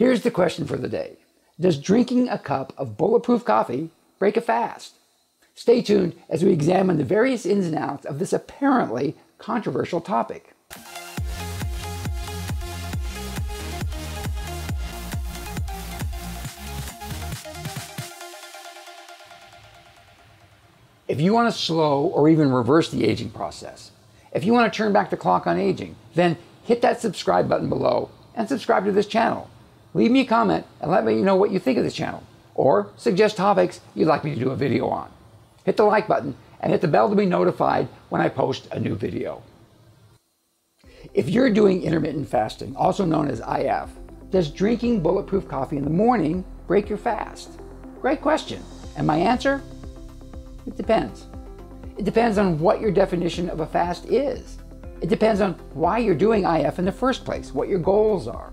Here's the question for the day. Does drinking a cup of bulletproof coffee break a fast? Stay tuned as we examine the various ins and outs of this apparently controversial topic. If you want to slow or even reverse the aging process, if you want to turn back the clock on aging, then hit that subscribe button below and subscribe to this channel. Leave me a comment and let me know what you think of this channel, or suggest topics you'd like me to do a video on. Hit the like button and hit the bell to be notified when I post a new video. If you're doing intermittent fasting, also known as IF, does drinking bulletproof coffee in the morning break your fast? Great question. And my answer? It depends. It depends on what your definition of a fast is. It depends on why you're doing IF in the first place, what your goals are.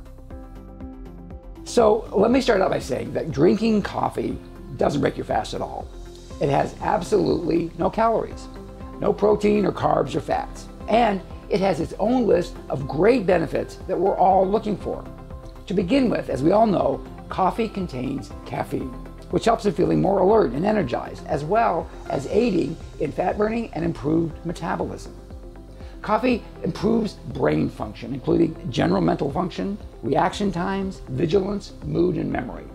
So let me start out by saying that drinking coffee doesn't break your fast at all. It has absolutely no calories, no protein or carbs or fats, and it has its own list of great benefits that we're all looking for. To begin with, as we all know, coffee contains caffeine, which helps in feeling more alert and energized, as well as aiding in fat burning and improved metabolism. Coffee improves brain function, including general mental function, reaction times, vigilance, mood, and memory.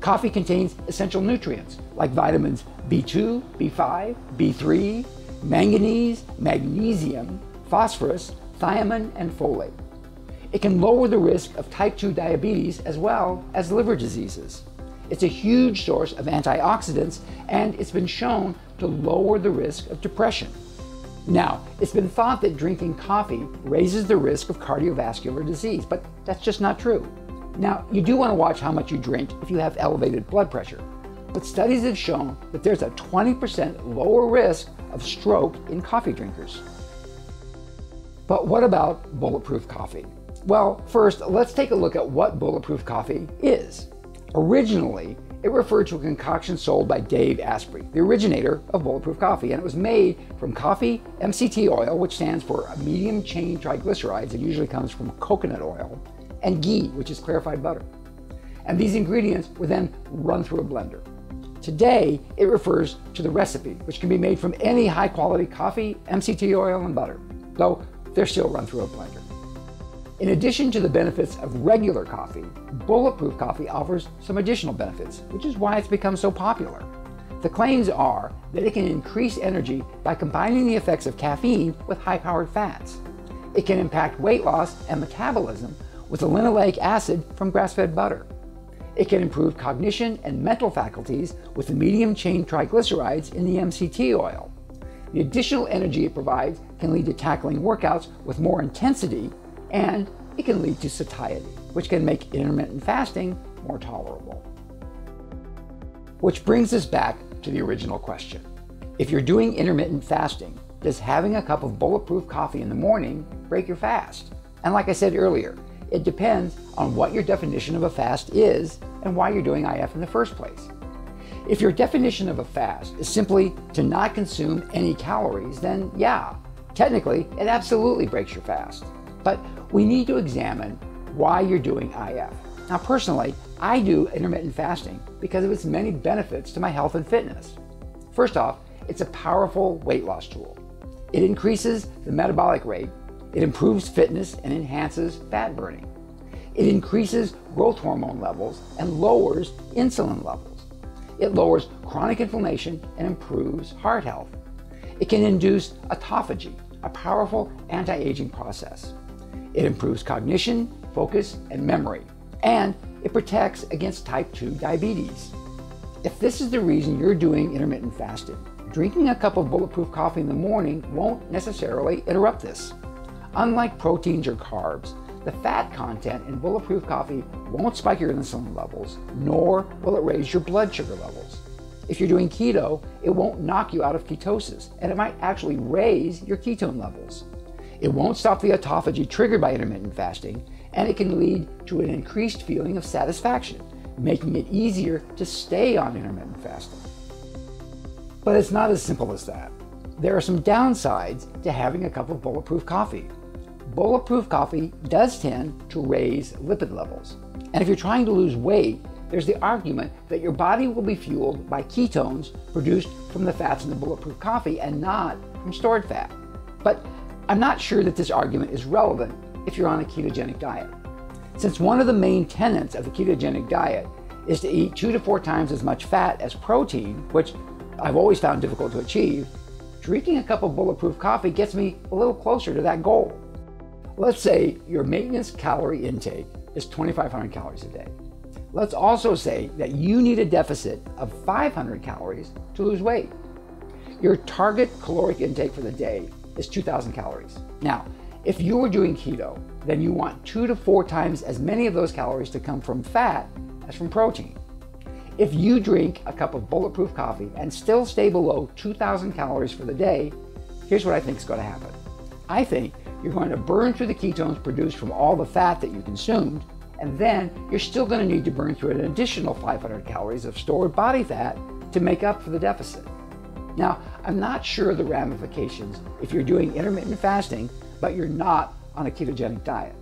Coffee contains essential nutrients like vitamins B2, B5, B3, manganese, magnesium, phosphorus, thiamine, and folate. It can lower the risk of type 2 diabetes as well as liver diseases. It's a huge source of antioxidants, and it's been shown to lower the risk of depression. Now, it's been thought that drinking coffee raises the risk of cardiovascular disease, but that's just not true. Now, you do want to watch how much you drink if you have elevated blood pressure, but studies have shown that there's a 20% lower risk of stroke in coffee drinkers. But what about bulletproof coffee? Well, first, let's take a look at what bulletproof coffee is. Originally, it referred to a concoction sold by Dave Asprey, the originator of bulletproof coffee, and it was made from coffee MCT oil, which stands for medium chain triglycerides, it usually comes from coconut oil, and ghee, which is clarified butter. And these ingredients were then run through a blender. Today, it refers to the recipe, which can be made from any high-quality coffee, MCT oil, and butter, though they're still run through a blender. In addition to the benefits of regular coffee, bulletproof coffee offers some additional benefits, which is why it's become so popular. The claims are that it can increase energy by combining the effects of caffeine with high-powered fats. It can impact weight loss and metabolism with the linoleic acid from grass-fed butter. It can improve cognition and mental faculties with the medium-chain triglycerides in the MCT oil. The additional energy it provides can lead to tackling workouts with more intensity, and it can lead to satiety, which can make intermittent fasting more tolerable. Which brings us back to the original question. If you're doing intermittent fasting, does having a cup of bulletproof coffee in the morning break your fast? And like I said earlier, it depends on what your definition of a fast is and why you're doing IF in the first place. If your definition of a fast is simply to not consume any calories, then yeah, technically, it absolutely breaks your fast. But we need to examine why you're doing IF. Now, personally, I do intermittent fasting because of its many benefits to my health and fitness. First off, it's a powerful weight loss tool. It increases the metabolic rate. It improves fitness and enhances fat burning. It increases growth hormone levels and lowers insulin levels. It lowers chronic inflammation and improves heart health. It can induce autophagy, a powerful anti-aging process. It improves cognition, focus, and memory, and it protects against type 2 diabetes. If this is the reason you're doing intermittent fasting, drinking a cup of bulletproof coffee in the morning won't necessarily interrupt this. Unlike proteins or carbs, the fat content in bulletproof coffee won't spike your insulin levels, nor will it raise your blood sugar levels. If you're doing keto, it won't knock you out of ketosis, and it might actually raise your ketone levels. It won't stop the autophagy triggered by intermittent fasting, and it can lead to an increased feeling of satisfaction, making it easier to stay on intermittent fasting. But it's not as simple as that. There are some downsides to having a cup of bulletproof coffee. Bulletproof coffee does tend to raise lipid levels. And if you're trying to lose weight, there's the argument that your body will be fueled by ketones produced from the fats in the bulletproof coffee and not from stored fat. But I'm not sure that this argument is relevant if you're on a ketogenic diet, since one of the main tenets of the ketogenic diet is to eat 2 to 4 times as much fat as protein, which I've always found difficult to achieve. Drinking a cup of bulletproof coffee gets me a little closer to that goal. Let's say your maintenance calorie intake is 2,500 calories a day. Let's also say that you need a deficit of 500 calories to lose weight. Your target caloric intake for the day is 2,000 calories. Now, if you were doing keto, then you want 2 to 4 times as many of those calories to come from fat as from protein. If you drink a cup of bulletproof coffee and still stay below 2,000 calories for the day, here's what I think is going to happen. I think you're going to burn through the ketones produced from all the fat that you consumed, and then you're still going to need to burn through an additional 500 calories of stored body fat to make up for the deficit. Now, I'm not sure of the ramifications if you're doing intermittent fasting, but you're not on a ketogenic diet.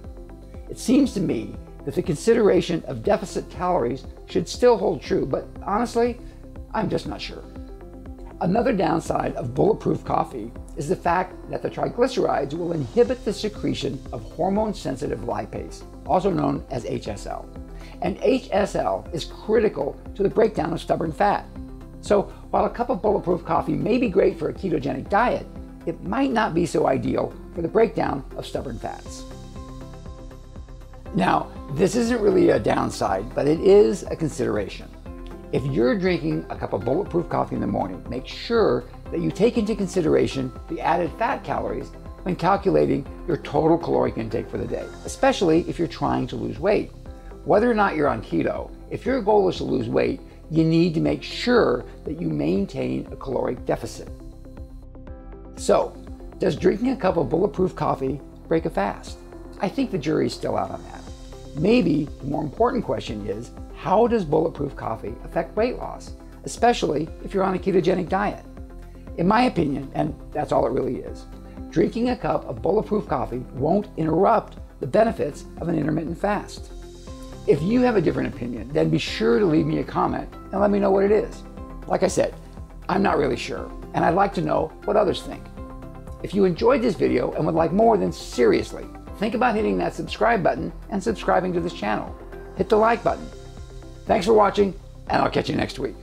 It seems to me that the consideration of deficit calories should still hold true, but honestly, I'm just not sure. Another downside of bulletproof coffee is the fact that the triglycerides will inhibit the secretion of hormone-sensitive lipase, also known as HSL. And HSL is critical to the breakdown of stubborn fat. So while a cup of bulletproof coffee may be great for a ketogenic diet, it might not be so ideal for the breakdown of stubborn fats. Now, this isn't really a downside, but it is a consideration. If you're drinking a cup of bulletproof coffee in the morning, make sure that you take into consideration the added fat calories when calculating your total caloric intake for the day, especially if you're trying to lose weight. Whether or not you're on keto, if your goal is to lose weight, you need to make sure that you maintain a caloric deficit. So, does drinking a cup of bulletproof coffee break a fast? I think the jury's still out on that. Maybe the more important question is, how does bulletproof coffee affect weight loss, especially if you're on a ketogenic diet? In my opinion, and that's all it really is, drinking a cup of bulletproof coffee won't interrupt the benefits of an intermittent fast. If you have a different opinion, then be sure to leave me a comment and let me know what it is. Like I said, I'm not really sure, and I'd like to know what others think. If you enjoyed this video and would like more, then seriously, think about hitting that subscribe button and subscribing to this channel. Hit the like button. Thanks for watching, and I'll catch you next week.